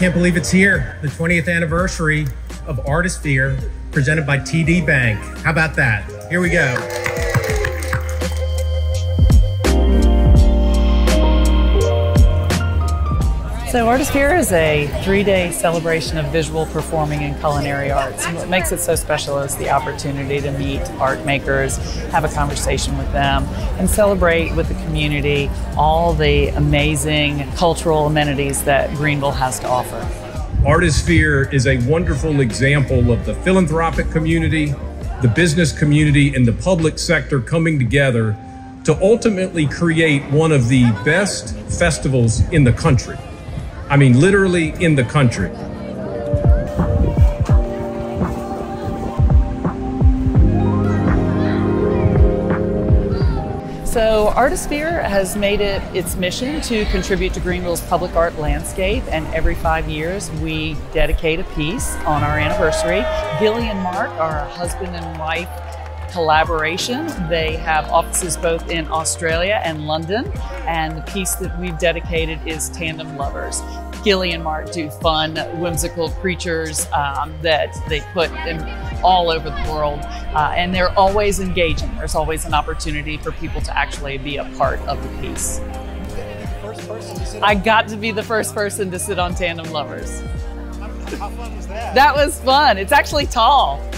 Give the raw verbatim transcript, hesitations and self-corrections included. can't believe it's here. The twentieth anniversary of Artisphere, presented by T D Bank. How about that? Here we go. So Artisphere is a three-day celebration of visual, performing, and culinary arts. And what makes it so special is the opportunity to meet art makers, have a conversation with them, and celebrate with the community all the amazing cultural amenities that Greenville has to offer. Artisphere is a wonderful example of the philanthropic community, the business community, and the public sector coming together to ultimately create one of the best festivals in the country. I mean, literally in the country. So Artisphere has made it its mission to contribute to Greenville's public art landscape, and every five years we dedicate a piece on our anniversary. Gillie and Marc are husband and wife collaboration. They have offices both in Australia and London, and the piece that we've dedicated is Tandem Lovers. Gillie and Marc do fun, whimsical creatures um, that they put in all over the world, uh, and they're always engaging. There's always an opportunity for people to actually be a part of the piece. I got to be the first person to sit on Tandem Lovers. How fun was that? That was fun. It's actually tall.